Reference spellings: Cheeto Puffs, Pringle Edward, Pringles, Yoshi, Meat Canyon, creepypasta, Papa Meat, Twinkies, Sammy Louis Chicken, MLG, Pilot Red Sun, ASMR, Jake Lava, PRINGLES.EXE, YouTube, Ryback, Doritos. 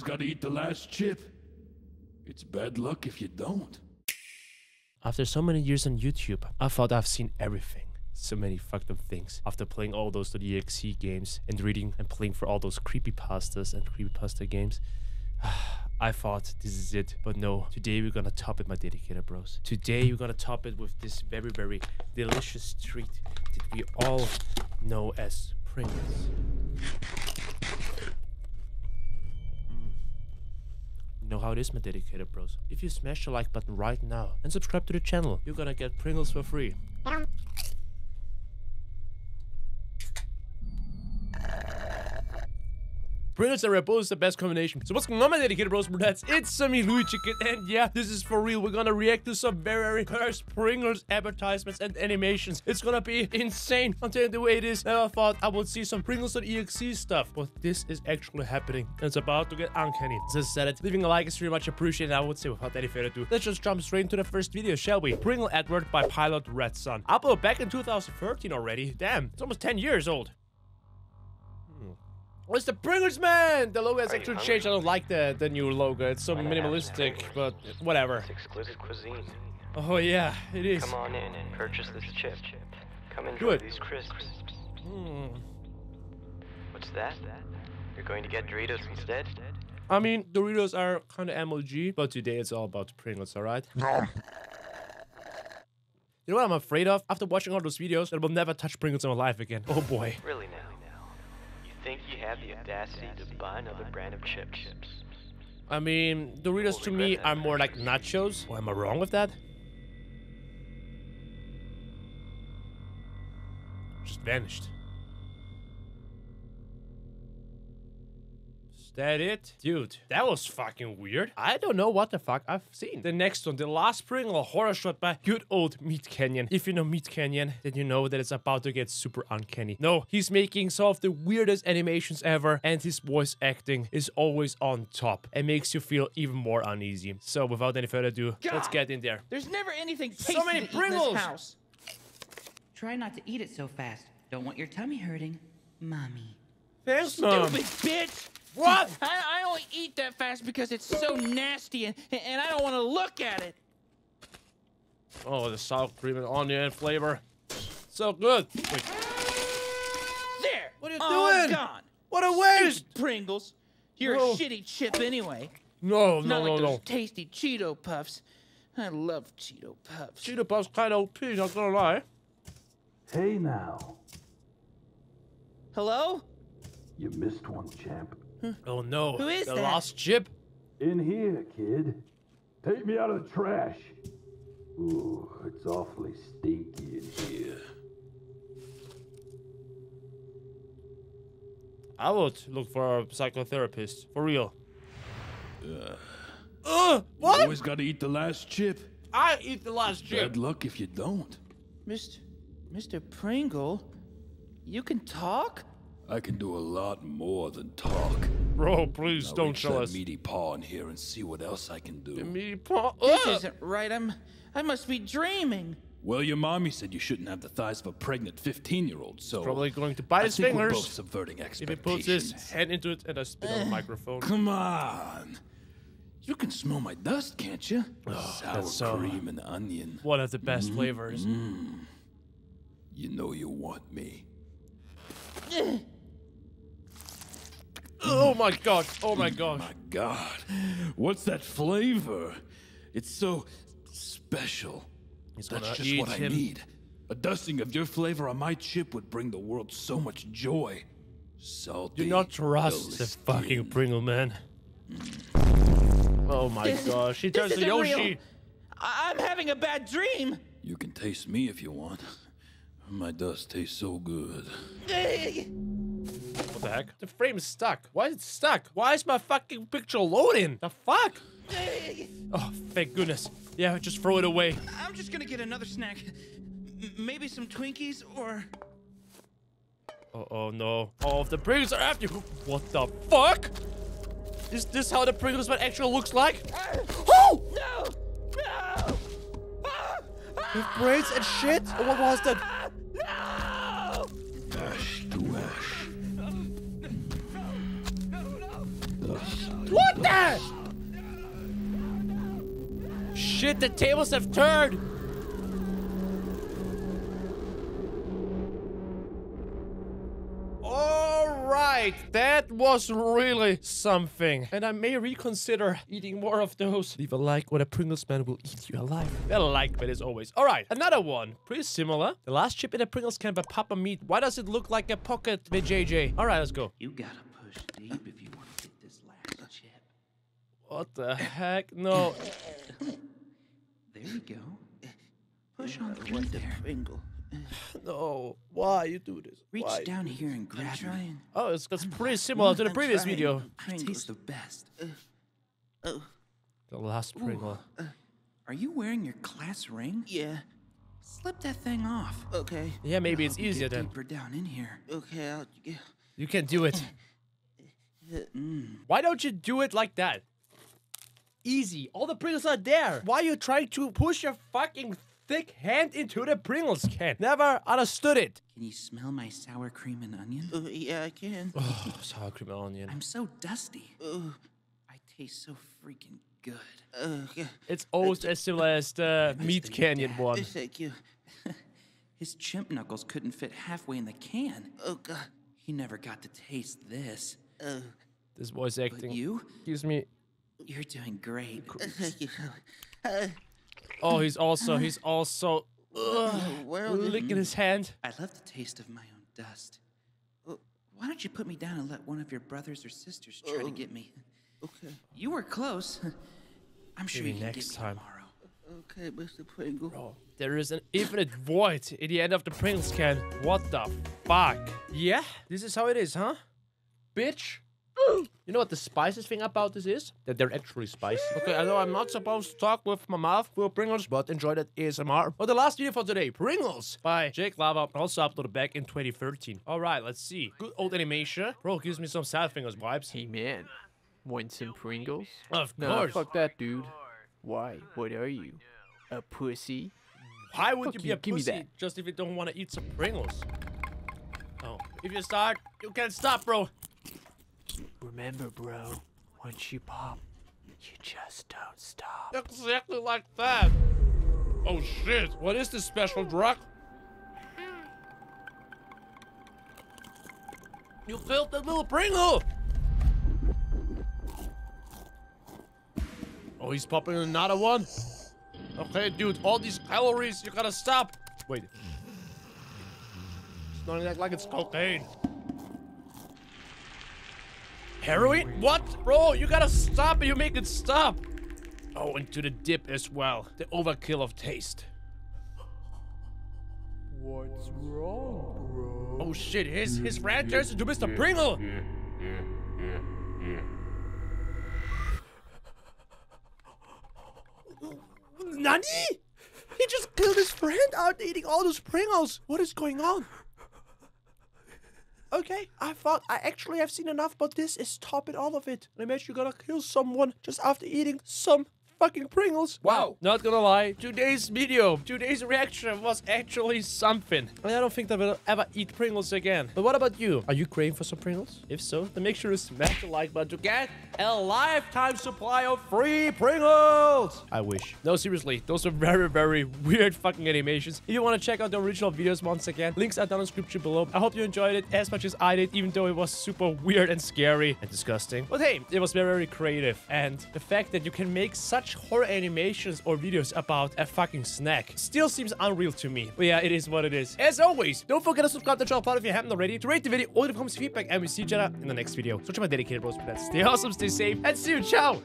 always gotta eat the last chip. It's bad luck if you don't. After so many years on YouTube, I thought I've seen everything. So many fucked up things. After playing all those .exe games and reading and playing for all those creepypastas and creepypasta games, I thought this is it, but no. Today we're gonna top it, my dedicated bros. Today we're gonna top it with this very, very delicious treat that we all know as Pringles. Know how it is, my dedicated bros. If you smash the like button right now and subscribe to the channel, you're gonna get Pringles for free. Pringles and Red Bull is the best combination. So what's going on, my dedicated bros and brunettes? It's Sammy Louis Chicken, and yeah, this is for real. We're gonna react to some very cursed Pringles advertisements and animations. It's gonna be insane. I'm telling you the way it is. Never thought I would see some Pringles.exe stuff, but this is actually happening. It's about to get uncanny. Just said it. Leaving a like is very much appreciated. I would say without any further ado, let's just jump straight into the first video, shall we? Pringle Edward by Pilot Red Sun. Uploaded back in 2013 already. Damn, it's almost 10 years old. Where's the Pringles, man? The logo has actually changed. I don't like the new logo. It's so minimalistic, but whatever. It's exquisite cuisine. Oh yeah, it is. Come on in and purchase this chip. Come and enjoy these crisps. What's that? You're going to get Doritos instead? I mean, Doritos are kind of MLG, but today it's all about Pringles, alright? You know what I'm afraid of? After watching all those videos, I will never touch Pringles in my life again. Oh boy. Really now? Think you have the audacity to buy another brand of chips? I mean, Doritos to me are more like nachos. Or am I wrong with that? Just vanished. Is that it? Dude, that was fucking weird. I don't know what the fuck I've seen. The next one, the last Pringle horror shot by good old Meat Canyon. If you know Meat Canyon, then you know that it's about to get super uncanny. No, he's making some of the weirdest animations ever, and his voice acting is always on top and makes you feel even more uneasy. So without any further ado, let's get in there. There's never anything tasty so many Pringles in this house. Try not to eat it so fast. Don't want your tummy hurting, mommy. There's stupid bitch. What? I only eat that fast because it's so nasty and I don't want to look at it. Oh, the sour cream and onion flavor. So good. Wait. There. What are you doing? Gone. What a waste. Stupid Pringles. You're a shitty chip anyway. No, no, no, no. Not like those tasty Cheeto Puffs. I love Cheeto Puffs. Cheeto Puffs kind of OP, not gonna lie. Hey now. Hello? You missed one, champ. Oh no, who is that? The lost chip? In here, kid. Take me out of the trash. Ooh, it's awfully stinky in here. I would look for a psychotherapist, for real. What? You always gotta eat the last chip. I eat the last chip. Bad luck if you don't. Mr. Pringle, you can talk? I can do a lot more than talk. Bro, please now don't show us. Meaty paw in here and see what else I can do. The meaty paw. This isn't right. I must be dreaming. Well, your mommy said you shouldn't have the thighs of a pregnant 15-year-old, so he's probably going to bite his fingers. We're both subverting expectations. If he puts his head into it and I spit on the microphone. Come on. You can smell my dust, can't you? Oh, sour cream and onion. One of the best flavors. You know you want me. Oh my god, oh my gosh. Oh my god, what's that flavor? It's so special. That's just what I need. A dusting of your flavor on my chip would bring the world so much joy. Salty. Do not trust the fucking Pringle, man. Oh my gosh, she turns to Yoshi. I'm having a bad dream. You can taste me if you want. My dust tastes so good. What the heck? The frame is stuck. Why is it stuck? Why is my fucking picture loading? The fuck? Oh, thank goodness. Yeah, just throw it away. I'm just gonna get another snack. Maybe some Twinkies or... Oh no. All of the Pringles are after you. What the fuck? Is this how the Pringles man actually looks like? Oh! No! No! With braids and shit? Oh, what was that? What? Ah! Shit, the tables have turned! Alright, that was really something. And I may reconsider eating more of those. Leave a like, or a Pringles man will eat you alive. That like bit is always. Alright, another one. Pretty similar. The last chip in a Pringles can by Papa Meat. Why does it look like a pocket, JJ? Alright, let's go. You gotta push deep if you want to get this last chip. What the heck? No. There you go. Push on the one there. Pringle. No, why you do this? Reach why? Down here and grab it. Oh, that's pretty similar to the previous video. Pringle's the best. The last Pringle. Are you wearing your class ring? Yeah. Slip that thing off. Okay. Yeah, maybe it's easier then. Deeper down in here. Okay. You can do it. Why don't you do it like that? Easy. All the Pringles are there. Why are you trying to push your fucking thick hand into the Pringles can? Never understood it. Can you smell my sour cream and onion? Yeah, I can. Oh, sour cream and onion. I'm so dusty. I taste so freaking good. Yeah. It's almost as similar as the Meat Canyon one. Thank you. His chimp knuckles couldn't fit halfway in the can. Oh, God. He never got to taste this. This voice acting. But you? Excuse me. You're doing great. Oh, he's also licking his hand. I love the taste of my own dust. Why don't you put me down and let one of your brothers or sisters try to get me? Okay. You were close. I'm sure you can get me tomorrow. Okay, Mr. Pringle. Bro, there is an infinite void in the end of the Pringles can. What the fuck? Yeah, this is how it is, huh? Bitch. You know what the spiciest thing about this is? That they're actually spicy. Okay, I know I'm not supposed to talk with my mouth for Pringles, but enjoy that ASMR. Well, the last video for today, Pringles by Jake Lava, also uploaded back in 2013. All right, let's see. Good old animation. Bro, gives me some sad fingers vibes. Hey, man. Want some Pringles? Of course. Fuck that, dude. Why? What are you? A pussy? Why would you be a pussy just if you don't want to eat some Pringles? Oh. If you start, you can't stop, bro. Remember, bro, once you pop, you just don't stop. Exactly like that. Oh, shit. What is this special drug? You filled that little Pringle. Oh, he's popping another one. Okay, dude, all these calories, you gotta stop. Wait. It's not like it's cocaine. Heroin? What? Bro, you gotta stop it. You make it stop. Oh, and to the dip as well. The overkill of taste. What's wrong, bro? Oh, shit. His friend turns into Mr. Pringle. Nani? He just killed his friend out eating all those Pringles. What is going on? Okay, I thought I actually have seen enough, but this is topping all of it. I imagine you're gonna kill someone just after eating some fucking Pringles. Wow, not gonna lie, today's reaction was actually something. I mean, I don't think that we'll ever eat Pringles again. But what about you? Are you craving for some Pringles? If so, then make sure to smash the like button to get a lifetime supply of free Pringles. I wish. No, seriously, those are very, very weird fucking animations. If you want to check out the original videos once again, links are down in the description below. I hope you enjoyed it as much as I did, even though it was super weird and scary and disgusting. But hey, it was very, very creative. And the fact that you can make such horror animations or videos about a fucking snack still seems unreal to me. But yeah, it is what it is. As always, don't forget to subscribe to the channel if you haven't already, to rate the video or leave comments and feedback, and we see each other in the next video. So to my dedicated bros for that. Stay awesome, stay safe, and see you. Ciao!